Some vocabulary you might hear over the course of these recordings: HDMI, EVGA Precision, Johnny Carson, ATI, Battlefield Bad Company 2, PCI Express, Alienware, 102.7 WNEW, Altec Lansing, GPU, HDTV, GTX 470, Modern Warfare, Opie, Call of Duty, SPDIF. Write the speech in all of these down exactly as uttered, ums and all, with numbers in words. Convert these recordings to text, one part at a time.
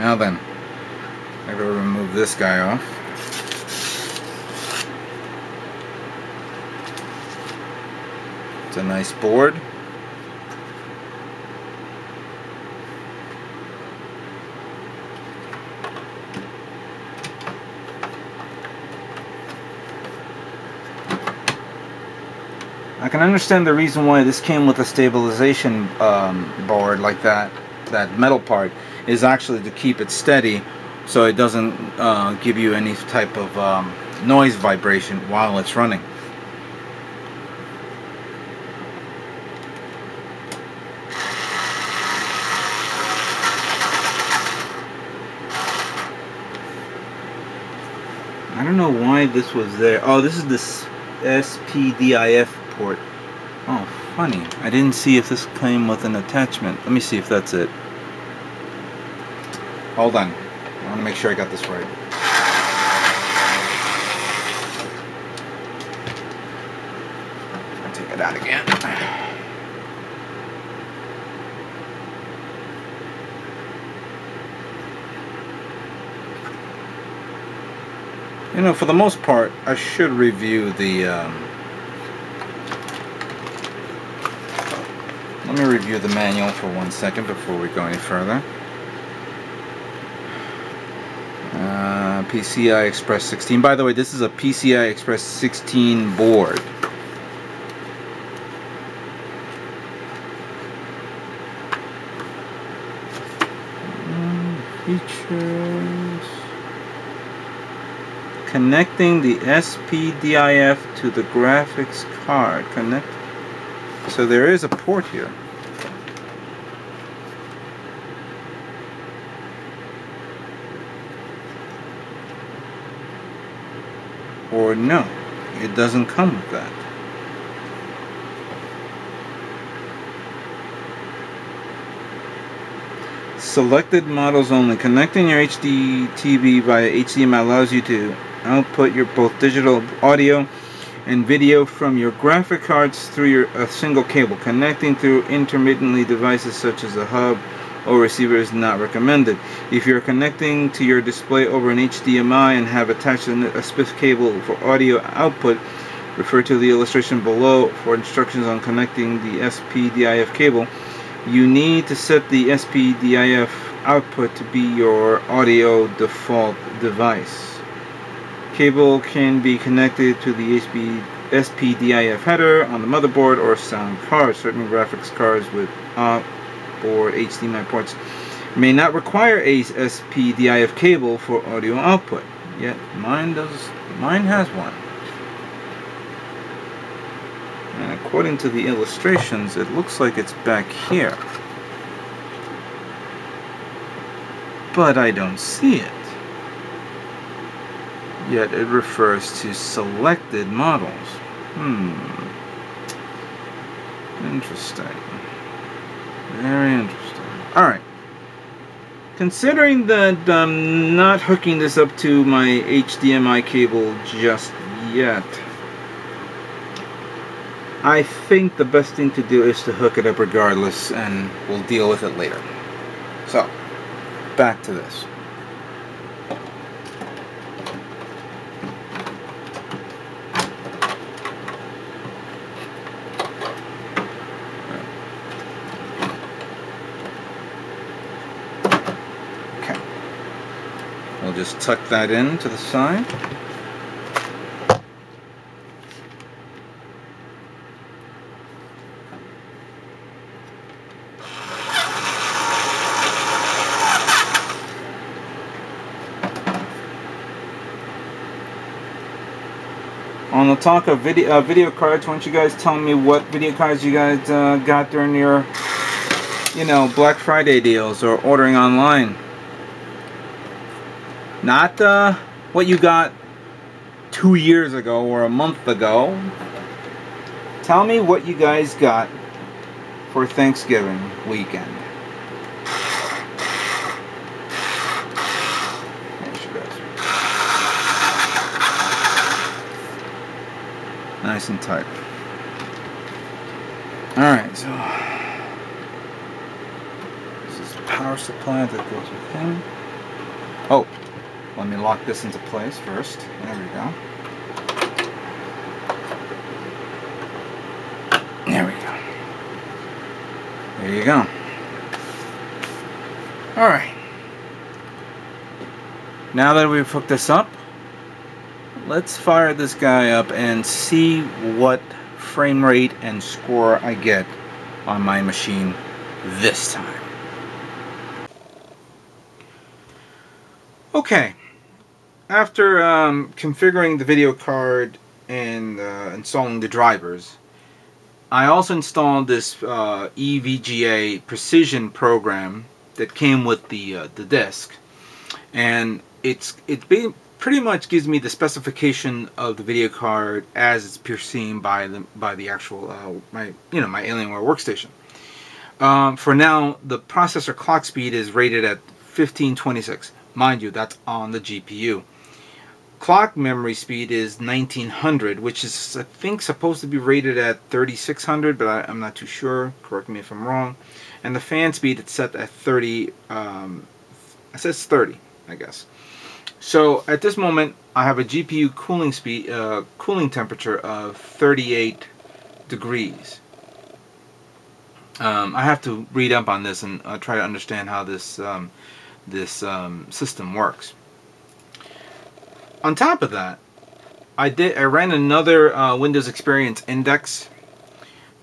Now then, I gotta remove this guy off. It's a nice board. I can understand the reason why this came with a stabilization um, board like that. That metal part is actually to keep it steady, so it doesn't uh, give you any type of um, noise vibration while it's running. I don't know why this was there. Oh, this is this S P D I F. Oh, funny. I didn't see if this came with an attachment. Let me see if that's it. Hold on. I want to make sure I got this right. I'll take it out again. You know, for the most part, I should review the... Um, Let me review the manual for one second before we go any further. Uh, P C I Express sixteen. By the way, this is a P C I Express sixteen board. Features. Connecting the S P D I F to the graphics card. Connect. So there is a port here. Or no, it doesn't come with that. Selected models only. Connecting your H D T V via H D M I allows you to output your both digital audio and video from your graphic cards through your a single cable. Connecting through intermittently devices such as a hub or receiver is not recommended. If you're connecting to your display over an H D M I and have attached a S P D I F cable for audio output, refer to the illustration below for instructions on connecting the S P D I F cable. You need to set the S P D I F output to be your audio default device. Cable can be connected to the S P D I F header on the motherboard or sound card. Certain graphics cards with onboard H D M I ports may not require a S P D I F cable for audio output. Yet mine does. Mine has one. And according to the illustrations, it looks like it's back here, but I don't see it. Yet it refers to selected models. Hmm. Interesting. Very interesting. Alright. Considering that I'm not hooking this up to my H D M I cable just yet, I think the best thing to do is to hook it up regardless, and we'll deal with it later. So, back to this. Just tuck that in to the side. On the talk of video uh, video cards, why don't you guys tell me what video cards you guys uh, got during your, you know, Black Friday deals or ordering online? Not uh, what you got two years ago or a month ago. Tell me what you guys got for Thanksgiving weekend. Nice and tight. Alright, so this is the power supply that goes with him. Oh, let me lock this into place first. There we go. There we go. There you go. Alright. Now that we've hooked this up, let's fire this guy up and see what frame rate and score I get on my machine this time. Okay, after um, configuring the video card and uh, installing the drivers, I also installed this uh, E V G A Precision program that came with the uh, the disc, and it's it pretty much gives me the specification of the video card as it's perceived by the by the actual uh, my you know my Alienware workstation. Um, for now, the processor clock speed is rated at fifteen twenty-six. Mind you, that's on the G P U. Clock memory speed is nineteen hundred, which is, I think, supposed to be rated at thirty-six hundred, but I, I'm not too sure. Correct me if I'm wrong. And the fan speed, it's set at thirty. Um, it says thirty, I guess. So at this moment, I have a G P U cooling speed, uh, cooling temperature of thirty-eight degrees. Um, I have to read up on this and uh, try to understand how this. Um, this um, system works. On top of that, I did I ran another uh, Windows Experience Index,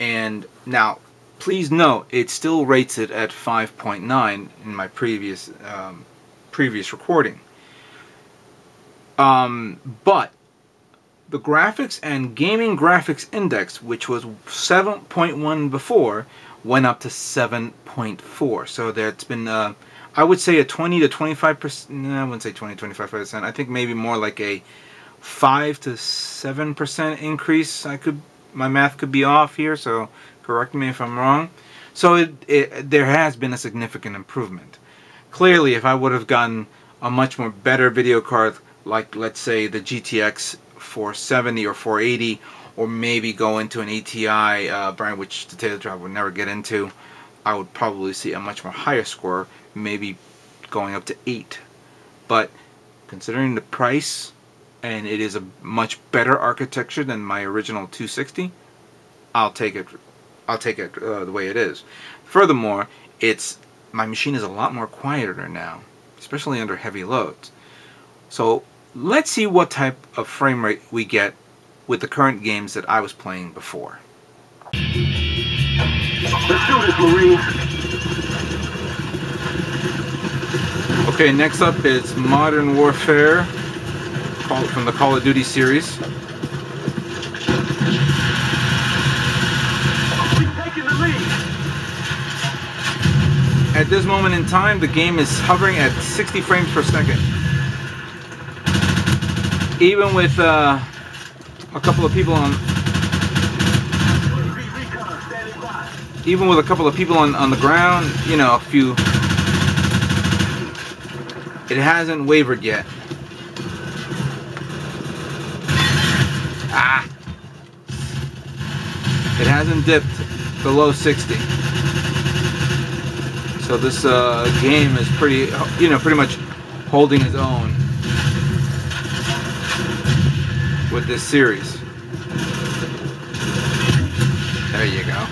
and now please note it still rates it at five point nine in my previous um, previous recording, um, but the graphics and gaming graphics index, which was seven point one before, went up to seven point four, so that's been uh, I would say a twenty to twenty-five percent, no, I wouldn't say twenty to twenty-five percent, I think maybe more like a five to seven percent increase. I could, my math could be off here, so correct me if I'm wrong. So it, it, there has been a significant improvement. Clearly, if I would have gotten a much more better video card, like let's say the G T X four seventy or four eighty, or maybe go into an A T I uh, brand, which the Taylor Drive would never get into, I would probably see a much more higher score, maybe going up to eight. But considering the price, and it is a much better architecture than my original two sixty, I'll take it. I'll take it uh, the way it is. Furthermore, it's my machine is a lot more quieter now, especially under heavy loads. So let's see what type of frame rate we get with the current games that I was playing before. Let's do this, Marine. Okay, next up is Modern Warfare from the Call of Duty series. We've taken the lead. At this moment in time, the game is hovering at sixty frames per second. Even with uh, a couple of people on. Even with a couple of people on, on the ground, you know, a few, it hasn't wavered yet. Ah! It hasn't dipped below sixty. So this uh, game is pretty, you know, pretty much holding its own with this series. There you go.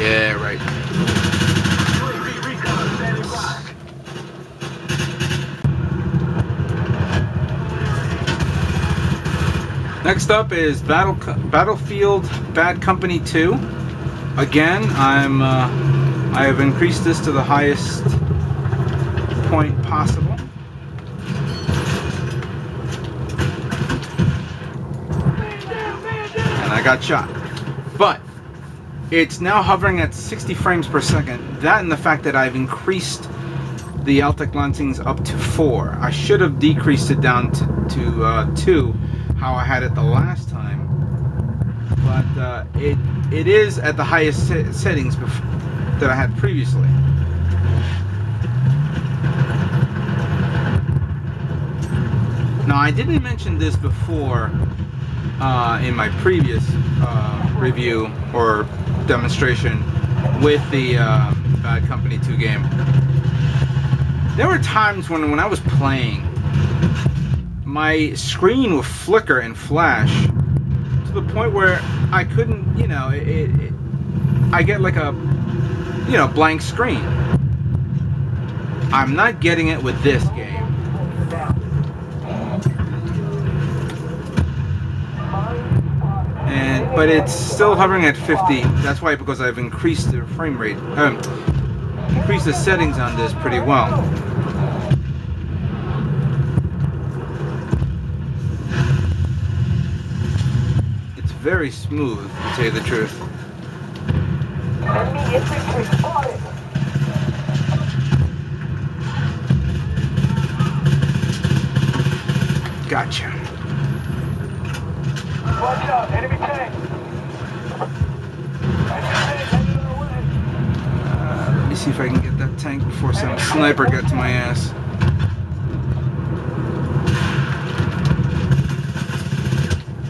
Yeah, right. Next up is Battle Battlefield Bad Company two. Again, I'm uh, I have increased this to the highest point possible. And I got shot. But it's now hovering at sixty frames per second. That and the fact that I've increased the Altec Lansings up to four. I should have decreased it down to, to uh, two, how I had it the last time. But uh, it it is at the highest se settings before, that I had previously. Now, I didn't mention this before uh, in my previous uh, review or demonstration with the uh, Bad Company two game. There were times when, when I was playing, my screen would flicker and flash to the point where I couldn't, you know, it, it, I get like a, you know, blank screen. I'm not getting it with this game. And, but it's still hovering at fifty. That's why, because I've increased the frame rate, um, increased the settings on this pretty well. It's very smooth, to tell you the truth. Gotcha. Watch out, enemy tank. Uh, let me see if I can get that tank before some sniper got to my ass.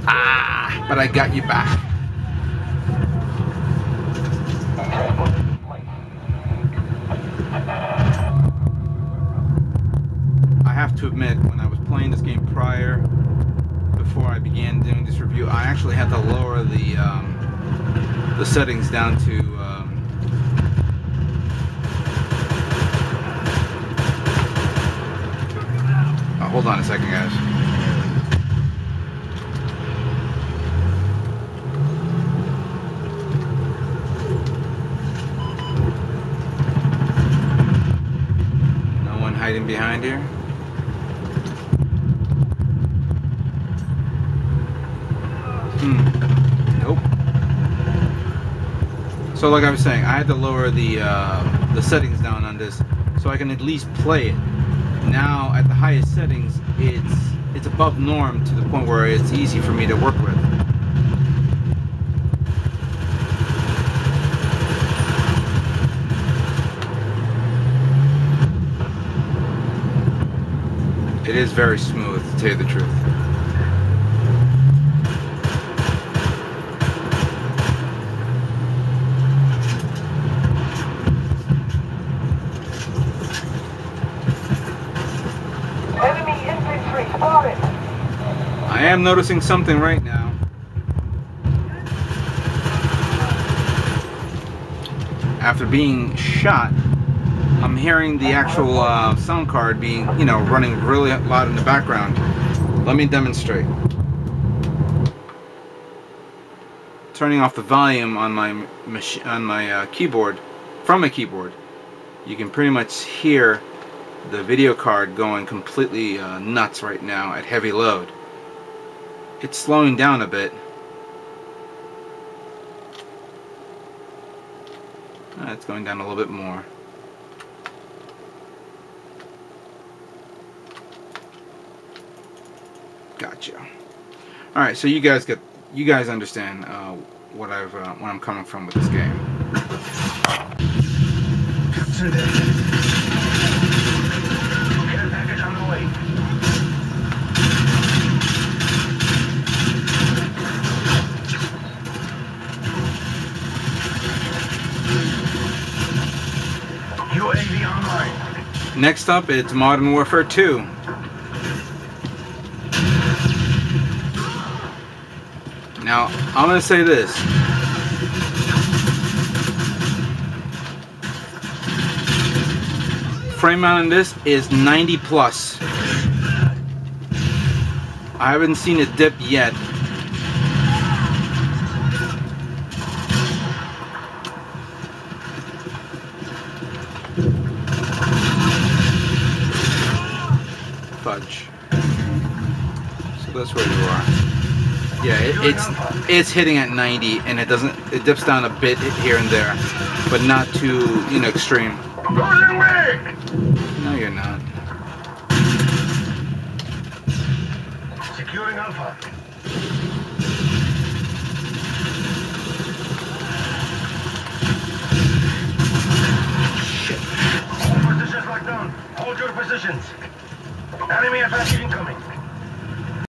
Ah, but I got you back. I have to admit, when I was playing this game prior, before I began doing this review, I actually had to lower the um, the settings down to um... oh, hold on a second, guys. No one hiding behind here. So like I was saying, I had to lower the uh, the settings down on this so I can at least play it. Now at the highest settings, it's it's above norm to the point where it's easy for me to work with. It is very smooth, to tell you the truth. I am noticing something right now. After being shot, I'm hearing the actual uh, sound card being, you know, running really loud in the background. Let me demonstrate. Turning off the volume on my mach on my uh, keyboard, from my keyboard, you can pretty much hear the video card going completely uh, nuts right now at heavy load. It's slowing down a bit. Uh, it's going down a little bit more. Gotcha. All right, so you guys get, you guys understand uh, what I've, uh, where I'm coming from with this game. Consider. Get a package on the way. Next up, it's Modern Warfare two. Now, I'm going to say this. Frame amount on this is ninety plus. I haven't seen a dip yet. That's where you are. Yeah, it, it's it's hitting at ninety, and it doesn't. It dips down a bit here and there, but not too, you know, extreme. No, you're not. Securing Alpha. Shit. All positions locked down. Hold your positions. Enemy F S incoming.